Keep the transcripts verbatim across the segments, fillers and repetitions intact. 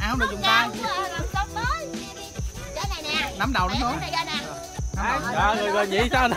áo nó dùng tay. Nắm đầu nó xuống. Rồi rồi vậy sao nè.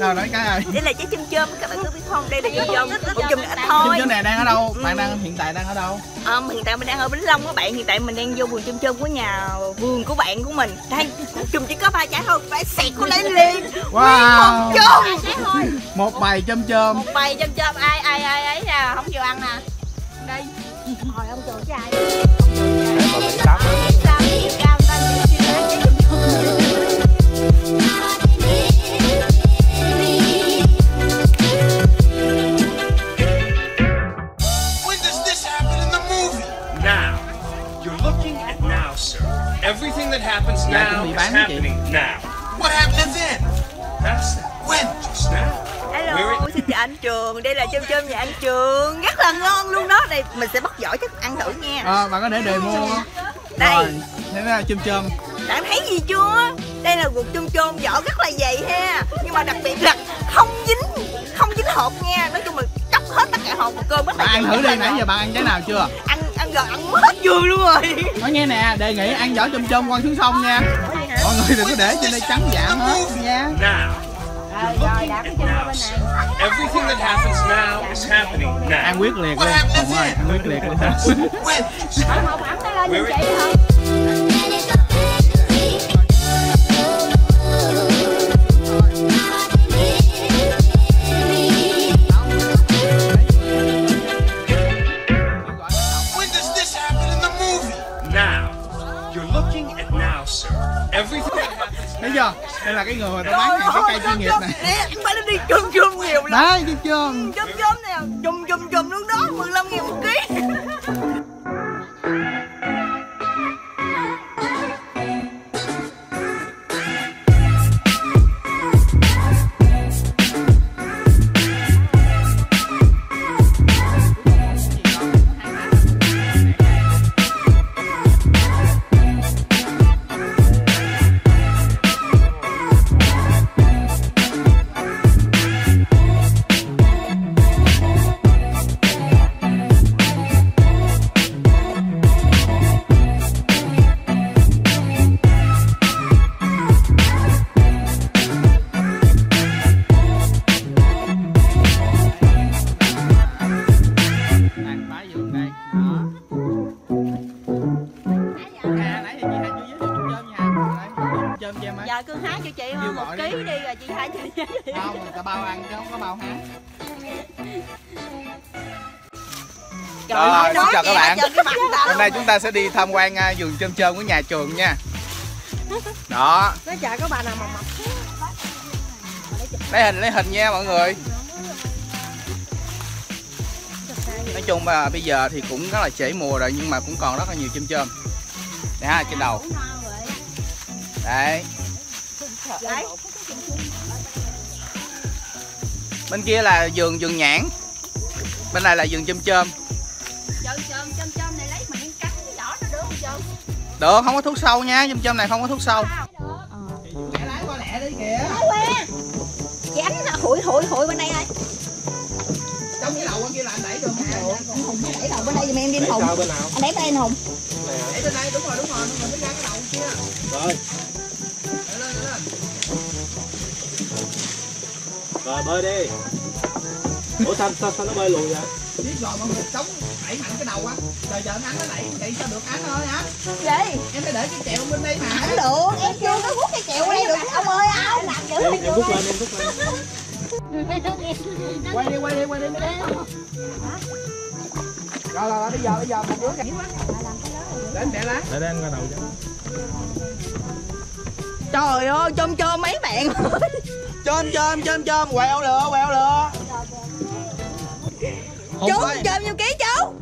Sao nói cái ơi? Đây là trái chôm chôm, các bạn có biết không? Đây là trái chôm, một chùm ít thôi. Chôm chôm này đang ở đâu? Bạn đang hiện tại đang ở đâu? Ờ, hiện tại mình đang ở Vĩnh Long các bạn. Hiện tại mình đang vô vườn chôm chôm của nhà vườn của bạn của mình. Đây, chùm chỉ có ba trái thôi, phải xẹt của lấy liền. Wow. Một bầy chôm chôm. Một bầy chôm chôm ai ai ai ấy nè, không chịu ăn nè. Đây. Hồi ông chùa chứ ai. Everything that happens now is happening now. What happened then? That's when just now. Hello, xin chào anh Trường. Đây là chôm chôm nhà anh Trường, rất là ngon luôn đó. Đây mình sẽ bắt giỏ chắc ăn thử nha. À, bạn có để đề mua không? Đây, thế là chôm chôm. Bạn thấy gì chưa? Đây là gục chôm chôm, vỏ rất là dày ha. Nhưng mà đặc biệt là không dính, không dính hộp nha. Nói chung là cắp hết tất cả hộp một cơm rất là. Bạn ăn thử đi, nãy giờ bạn ăn trái nào chưa? Ăn ăn rồi, ăn hết vườn luôn rồi. Nói nghe nè, đề nghị ăn vỏ chôm chôm quăng xuống sông nha. Mọi người đừng có để trên đây trắng dạng hết nha. Rồi, rồi, đã cái chôm chôm bên này. Everything that happens now is happening now. Ăn quyết liệt luôn. Không ơi, ăn quyết liệt luôn. Hộp ẩm nó lên như vậy thôi. Thấy chưa? Đây là cái người mà tao bán hàng cái cây chuyên nghiệp này. Nè, phải nó đi chôm chôm nhiều lắm. Đấy, chôm chôm. Chôm chôm nè, chùm chùm chùm luôn đó, mười lăm nghìn một ký. Giờ cứ hái cho chị một ký đi rồi chị hái cho chị. Không, người ta bao ăn chứ không có bao hái. Rồi, xin chào các bạn. Hôm nay chúng ta sẽ đi tham quan vườn chôm chôm của nhà Trường nha. Đó. Nói chờ có bà nào mập mập. Lấy hình, lấy hình nha mọi người. Nói chung là bây giờ thì cũng rất là trễ mùa rồi nhưng mà cũng còn rất là nhiều chôm chôm. Đây ha, trên đầu. Đấy. Đấy. Bên kia là vườn vườn nhãn. Bên này là vườn chôm chôm. Chôm chôm chôm chôm này lấy mà ăn cắn cái vỏ nó được không chôm? Được, không có thuốc sâu nha, chôm chôm này không có thuốc sâu. Mẹ lái qua lẹ đi kìa. Chị Ánh hụi hụi hụi bên đây ơi. Trong cái đầu bên kia là anh đẩy được không? Hùng không đẩy đầu bên đây giùm em đi anh Hùng. Anh đẩy bên đây anh Hùng. Đẩy bên đây đúng rồi đúng rồi, mình mới ra cái đầu kia. Rồi. Rồi bơi đi. Ủa sao sao, sao nó bơi lùi vậy? Biết rồi mọi người sống đẩy mạnh cái đầu á. Trời giờ nó ăn nó đẩy vậy sao được ăn thôi hả? Gì? Em phải để cái chèo bên đây mà. Không được, em chưa có hút cái chèo qua đây được. Ông ơi, ông làm dữ lên vô. Em hút lên, em hút lên. Quay đi, quay đi, quay đi. Rồi rồi bây giờ bây giờ mình rước. Để em bẻ lá. Để em ra đầu cho. Trời ơi, chôm chôm mấy bạn ơi. Chôm chôm chôm chôm quẹo lừa quẹo lừa. Chú chôm nhiêu ký chú?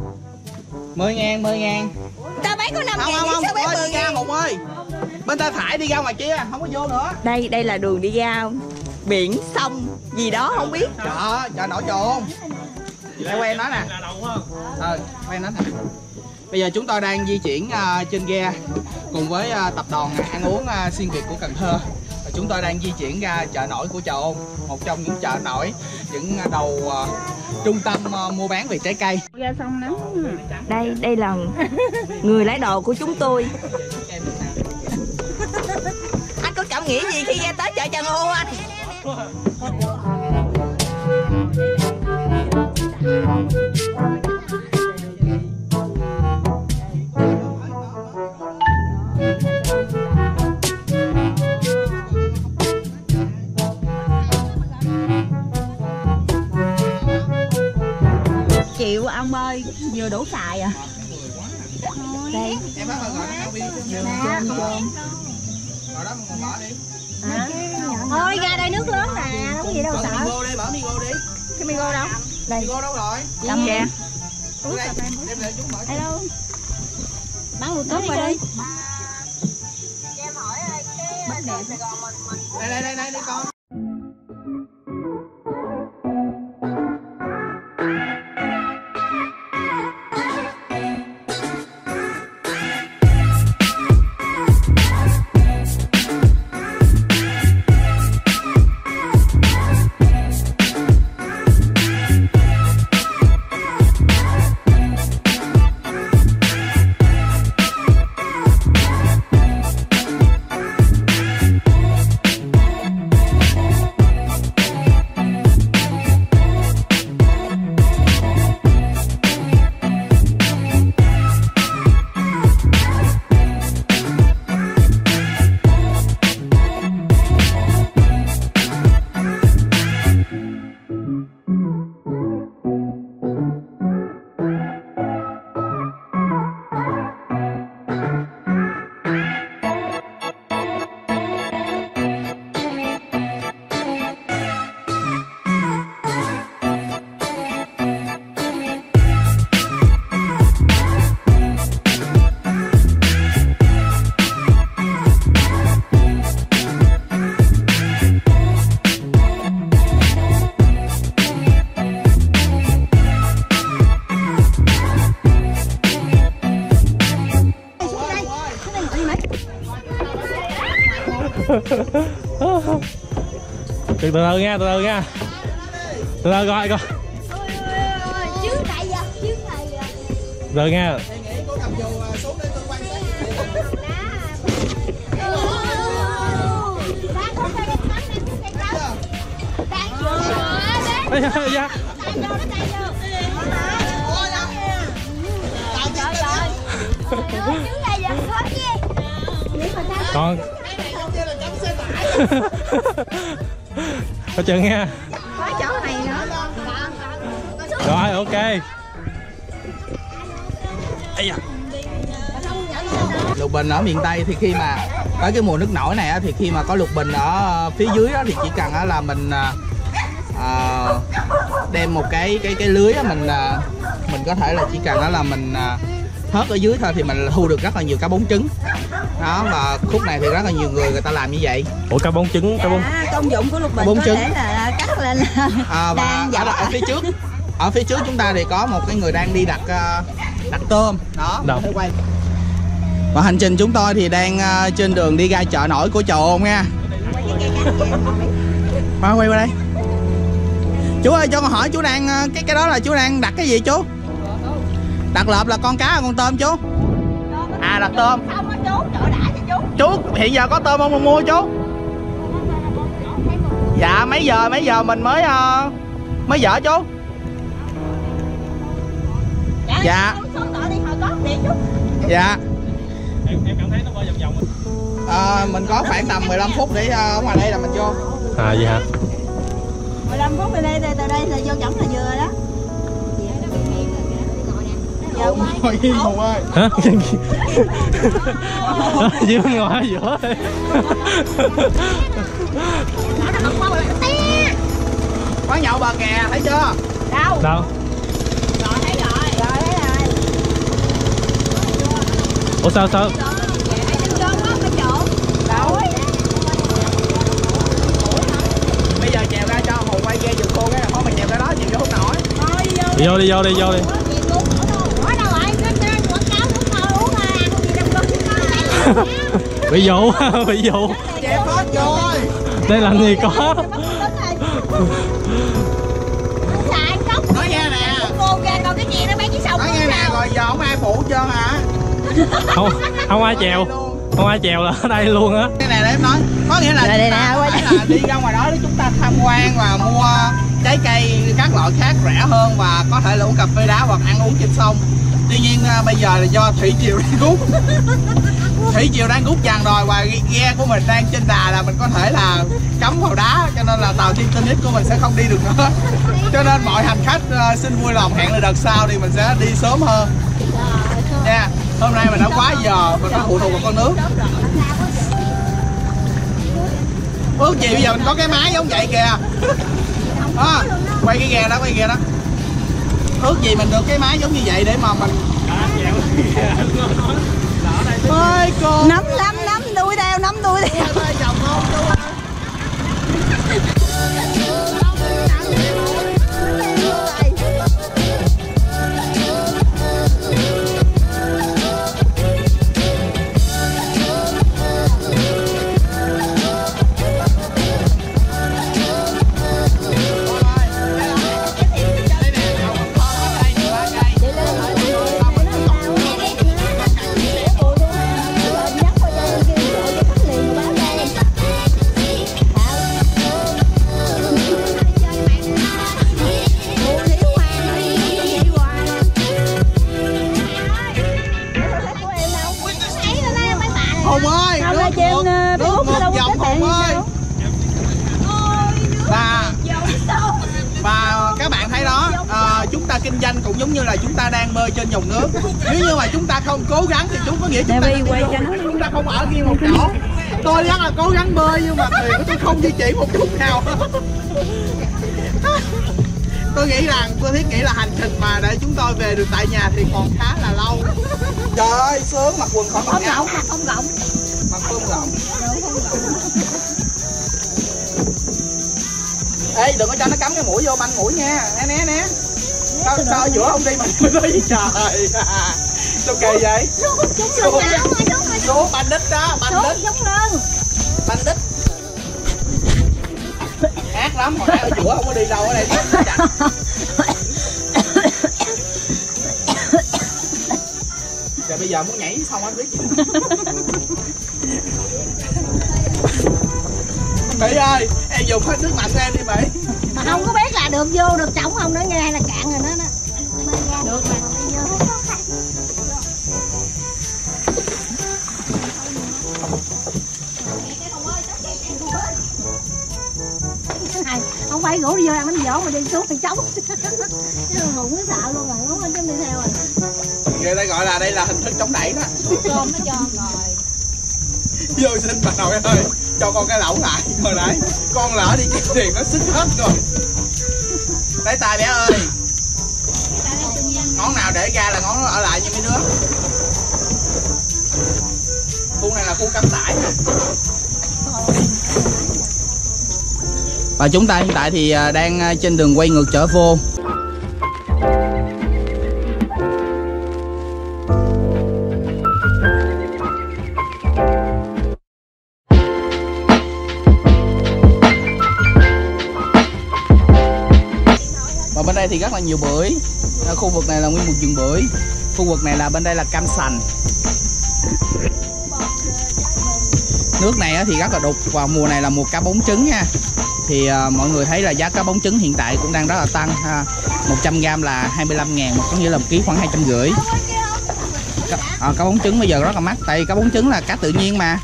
mười ngàn mười ngàn. Ta bán có năm ngàn chứ sao bán mười ngàn. Hùng ơi. Bên ta phải đi ra ngoài kia, không có vô nữa. Đây đây là đường đi ra biển sông gì đó không biết. Trời trời nổi trộn. Quay em nói nè. Ờ, quay em nói nè. Bây giờ chúng tôi đang di chuyển uh, trên ghe cùng với uh, tập đoàn ăn uống uh, xuyên Việt của Cần Thơ. Và chúng tôi đang di chuyển ra chợ nổi của Trà Ôn, một trong những chợ nổi, những đầu uh, trung tâm uh, mua bán về trái cây. Đây, đây là người lái đồ của chúng tôi. Anh có cảm nghĩ gì khi ra tới chợ Trà Ôn anh? Chịu ông ơi, vừa đủ xài à. Đây. Em bắt gọi nó đi. Chôm chôm. Rồi đó mình bỏ đi. Hả? Thôi ra đây nước lớn nè, không có gì đâu sợ. Bỏ đi, bỏ đi go đi. Cái mi go đâu? Đây. Go đâu rồi? Đâm kìa. Đem lại chúng mở. Hello. Bán lụa tốt qua đi. Em hỏi cái bánh đẹp Sài Gòn mình mình. Đây đây đây đây đi con. Từ từ nha, từ từ nha. Từ từ coi coi. Chứ tại giờ, chứ thầy giờ. Từ nha. Con có chừng nha. Có chỗ này nữa. Rồi ok. Lục bình ở miền Tây thì khi mà tới cái mùa nước nổi này thì khi mà có lục bình ở phía dưới đó thì chỉ cần là mình à, đem một cái cái cái lưới mình mình có thể là chỉ cần là mình hớt ở dưới thôi thì mình thu được rất là nhiều cá bóng trứng đó, và khúc này thì rất là nhiều người người ta làm như vậy. Ủa cá bóng trứng, cá bóng dạ, công dụng của lục bình có trứng. Thể là cắt lên là à, và ở, ở phía trước ở phía trước chúng ta thì có một cái người đang đi đặt đặt tôm đó. Quay. Và hành trình chúng tôi thì đang trên đường đi ra chợ nổi của Trà Ôn nha. Má quay qua đây. Chú ơi cho con hỏi chú đang cái cái đó là chú đang đặt cái gì chú? Đặt lợp là con cá hay con tôm chú? À đặt tôm. Chú hiện giờ có tôm không mà mua chú? Dạ mấy giờ mấy giờ mình mới uh, mới dở chú? Dạ. Dạ. Em cảm thấy nó vòng vòng. À, mình có khoảng tầm mười lăm phút để ở uh, ngoài đây là mình vô. À vậy hả? mười lăm phút từ đây từ đây là vô chổng là vừa đó. Ngồi yên Hùng ơi. Hả? Chứ ngồi ở giữa đi. Quán nhậu bờ kè, thấy chưa? Đâu? Đâu? Rồi thấy rồi. Rồi thấy rồi. Ủa sao sao? Đâu? Bây giờ chèo ra cho Hùng quay ghe giường khô cái là thôi mình chèo ra đó chèo vô nổi. Đi vô đi vô đi vô đi. Đâu rồi? Quảng cáo Bị dụ, bị dụ. Đây làm gì có. Nói nghe nè. Rồi giờ không ai phụ trơn hả? Không, không ai chèo. Không ai chèo là ở đây luôn á. Cái này để em nói. Có nghĩa là, đây ta, đây ta, là đi ra ngoài đó để chúng ta tham quan và mua trái cây các loại khác rẻ hơn và có thể là uống cà phê đá hoặc ăn uống trên sông. Tuy nhiên bây giờ là do thủy triều đang rút. Thủy triều đang rút dàn rồi và ghe của mình đang trên đà là mình có thể là cắm vào đá, cho nên là tàu Titanic của mình sẽ không đi được nữa. Cho nên mọi hành khách xin vui lòng hẹn lại đợt sau thì mình sẽ đi sớm hơn nha. Yeah. Hôm nay mình đã quá giờ, mình phải phụ thuộc vào con nước. Ước gì bây giờ mình có cái máy giống vậy kìa. À, quay cái ghe đó, quay ghe đó. Ước gì mình được cái máy giống như vậy để mà mình ơi cô. Nắm lắm, nắm đuôi đeo, nắm đuôi đeo. Kinh doanh cũng giống như là chúng ta đang bơi trên dòng nước. Nếu như mà chúng ta không cố gắng thì chúng có nghĩa chúng ta, chúng ta không ở kia một chỗ. Tôi rất là cố gắng bơi nhưng mà thuyền của tôi không di chuyển một chút nào. Tôi nghĩ rằng, tôi thiết nghĩ là hành trình mà để chúng tôi về được tại nhà thì còn khá là lâu. Trời ơi, sướng mặc quần khỏi mặc áo. Mặc không rộng. Mặc không rộng. Ê, đừng có cho nó cắm cái mũi vô, banh mũi nha. Né, né, né. Sao, sao giữa không đi mà nó nói trời à. Sao kỳ vậy? Xuống, xuống, xuống, xuống, banh đít đó, banh đít. Xuống, xuống banh đít. Ác lắm, hồi nãy ở giữa không có đi đâu ở đây. Trời bây giờ muốn nhảy xong anh biết gì. Mỹ ơi, em dùng hết sức mạnh của em đi Mỹ. Mà không có biết là được vô được trống không nữa nghe, hay là cạn rồi đó. Được mà. Không phải gỗ đi vô làm bánh vỗ mà đi xuống thì trống. Hùng nó sợ luôn rồi, muốn anh chấm đi theo rồi. Người ta gọi là đây là hình thức chống đẩy đó. Cơm nó cho rồi. Vô xin bà nội ơi. Cho con cái lẩu lại, hồi nãy con lỡ đi kiếm tiền nó xích hết rồi. Lấy tay bé ơi. Ngón nào để ra là ngón nó ở lại như mấy đứa. Khu này là khu cắm tải nè. Và chúng ta hiện tại thì đang trên đường quay ngược trở vô. Thì rất là nhiều bưởi. Ở khu vực này là nguyên một vườn bưởi. Khu vực này là bên đây là cam sành. Nước này thì rất là đục và mùa này là mùa cá bống trứng nha. Thì mọi người thấy là giá cá bống trứng hiện tại cũng đang rất là tăng. một trăm gam là hai mươi lăm ngàn, có nghĩa là một ký khoảng hai trăm rưỡi. À, cá bống trứng bây giờ rất là mắc, tại vì cá bống trứng là cá tự nhiên mà.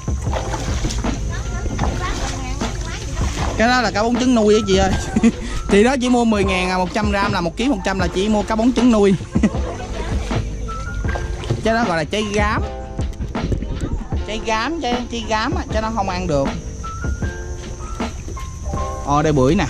Cái đó là cá bống trứng nuôi đó chị ơi. Thì đó chỉ mua mười ngàn, một trăm gam là một ký một trăm là chỉ mua cá bóng trứng nuôi. Chứ nó gọi là trái gám. Trái gám, trái, trái gám á, chứ nó không ăn được. Ồ, đây bưởi nè.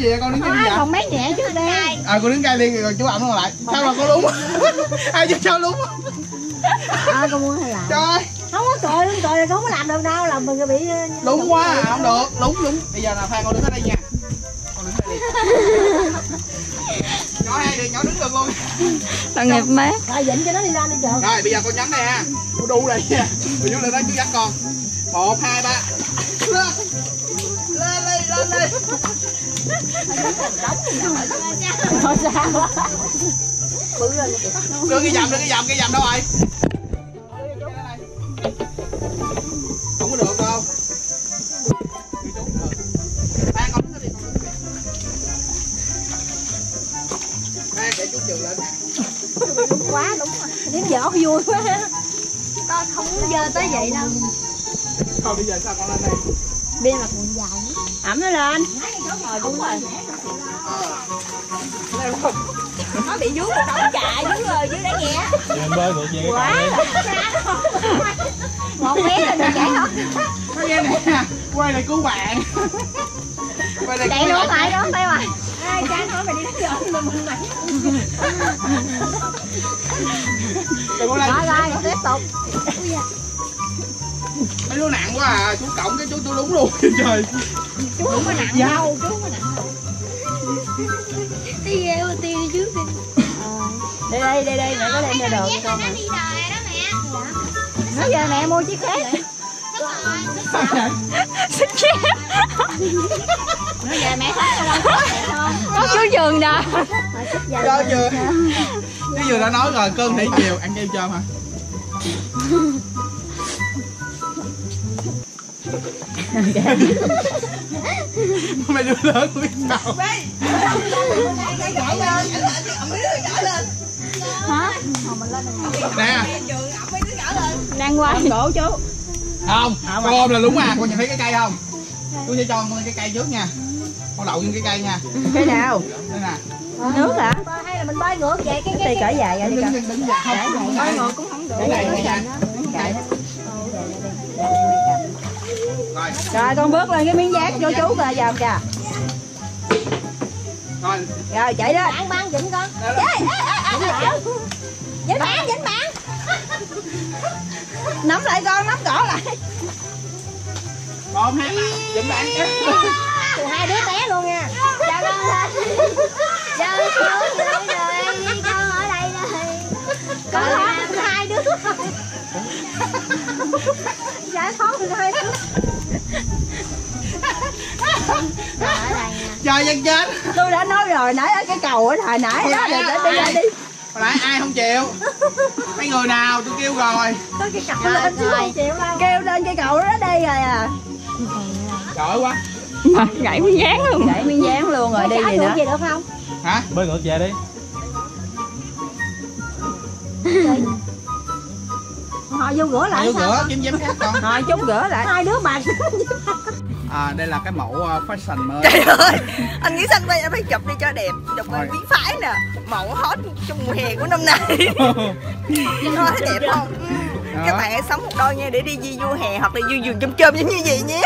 gì vậy con đứng trên vậy? Còn mấy nhẹ trước đi. À cô đứng cây liền rồi chú ẩm nó lại. Sao mà cô đúng? Ai chứ sao đúng? À con muốn hay lại. Trời. Không có cười luôn, cười không có làm được đâu, làm mình bị đúng quá à, không được, đúng đúng. Bây giờ là hai con đứng ở đây nha. Con đứng ở đây. Nhỏ hai được, nhỏ đứng được luôn. Tội nghiệp má. Rồi dịnh cho nó đi lên đi chợ. Rồi bây giờ con nhắm đây ha. Cô đu đây nha. Mình vô lên đó chú dắt con. một hai ba. Lên lên lên lên. Thôi xa quá. Bự lên. Đưa cái dầm, đưa cái dầm, cái dầm đâu rồi? Không có được đâu. Ba con đứng lên. Ba để chú chừng lên. Đúng quá đúng rồi. Điếm võ vui quá. Con không muốn dơ tới vậy đâu. Thôi bây giờ sao con lên đây? Bên là cuộn dài. Ẩm nó lên. Rồi đúng rồi. Nó bị vướng nó chạy vướng rồi dưới đấy nghe. Bơi một về quá. Một bé là được chạy không? Thôi em nè, quay lại cứu bạn. Quay lại chạy luôn lại đó tay hoài. Ai cha nói mày đi đánh giỡn mà mình mày. Đừng có lên. Rồi tiếp tục. Mấy đứa nặng quá à, chú cộng cái chú tôi đúng luôn trời. Chú không có nặng đâu, chú không có nặng đâu. Đi gheo đi trước đi. Đây đây đây đây mẹ có lên cho được con. Nó đi đời đó mẹ. Nó giờ mẹ mua chiếc khác. Xin chép. Nó giờ mẹ hết đâu. Nó chú giường nè. Cho vừa. Cái vừa đã nói rồi cơm nãy chiều ăn kem chôm hả? Mày đưa lớn biết sao? Mày gãy lên, ẩm mấy đứa gỡ lên. Hả? Nè. Đang quay cổ chú. Không, con ôm là đúng à, con nhìn thấy cái cây không? Tôi sẽ cho con lên cái cây trước nha. Con đậu lên cái cây nha. Cây nào? Đây nè. Nước hả? Hay là mình bơi ngược vậy cái cây cỡ dài vậy đi. Bơi ngược cũng không được. Rồi. Rồi con bước lên cái miếng giác vô chú rồi vào kìa. Rồi. Rồi chạy đó. Bạn bạn dịnh con. Dịnh bạn. Dịnh bạn, dịnh bạn. Nắm lại con, nắm cổ lại. Còn hai bạn, dịnh bạn. Hai đứa té luôn nha. Cho con lên. Cho xuống đây rồi. Con ở đây rồi. Con thoát hai đứa. Dạ thoát được hai đứa. Trời dân chết. Tôi đã nói rồi nãy ở cái cầu ở hồi nãy đó để đi ra đi. Hồi nãy ai không chịu? Mấy người nào tôi kêu rồi. Tới cái cầu lên chứ không chịu đâu. Kêu lên cái cầu đó đi rồi à. Trời quá. Mà gãy miếng dán luôn. Gãy miếng dán luôn rồi đi gì nữa. Về được không? Hả? Bơi ngược về đi. Họ vô rửa lại sao? Rửa kiếm giấm khác con. Họ chút rửa lại. Hai đứa mà. À, đây là cái mẫu fashion mới. Trời ơi, anh nghĩ xanh quay phải chụp đi cho đẹp, chụp biến phái nè, mẫu hot trong mùa hè của năm nay. Nó thấy đẹp không? Đó. Các bạn hãy sống một đôi nha để đi du hè hoặc là du vườn chôm chôm giống như vậy nhé.